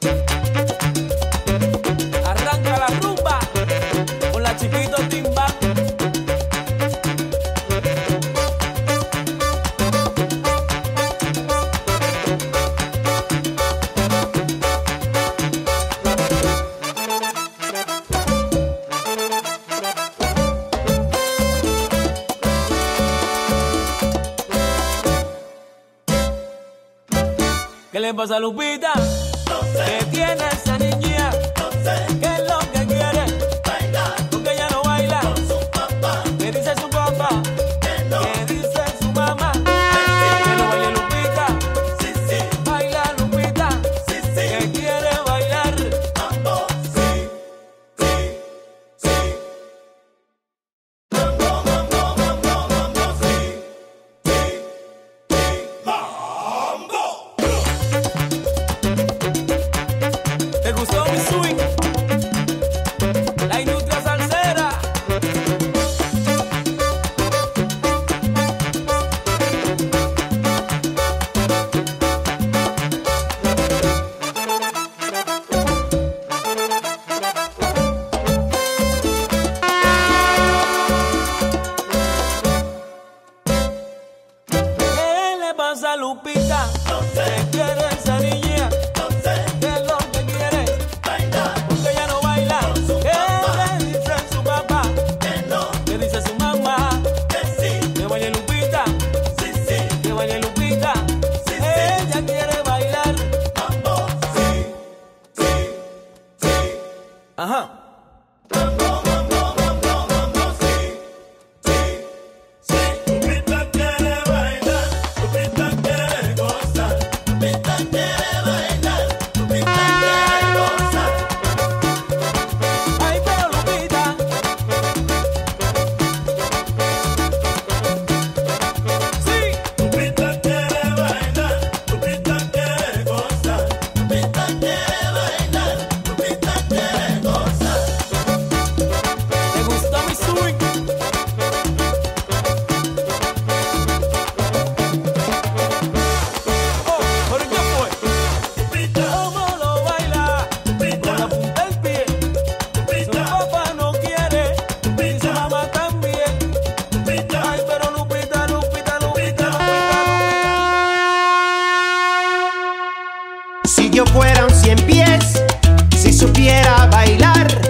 ¿Qué le pasa a Lupita? No sé. ¿Qué tiene esa niña? No sé. ¿Qué es lo que quiere? Baila. Porque ella no baila. Con su papá. ¿Qué dice su papá? Que no. ¿Qué dice su mamá? Que no baile Lupita. Sí, sí. Baila Lupita. Sí, sí. Que quiere bailar. Mambo. Sí, sí, sí. Mambo, mambo, mambo, mambo. Sí, sí, sí. Mambo. ¿Te gustó mi swing? La industria salsera. ¿Qué le pasa a Lupita? No sé. ¿Qué quiere esa niña? Ajá. Mambo, mambo, mambo, mambo, sí, sí, sí. Lupita quiere bailar, Lupita quiere gozar, Lupita quiere bailar, Lupita quiere gozar. Ay, pero Lupita. Sí. Lupita quiere bailar, Lupita quiere gozar, Lupita quiere bailar, Lupita quiere. Si yo fuera un 100 pies, si supiera bailar,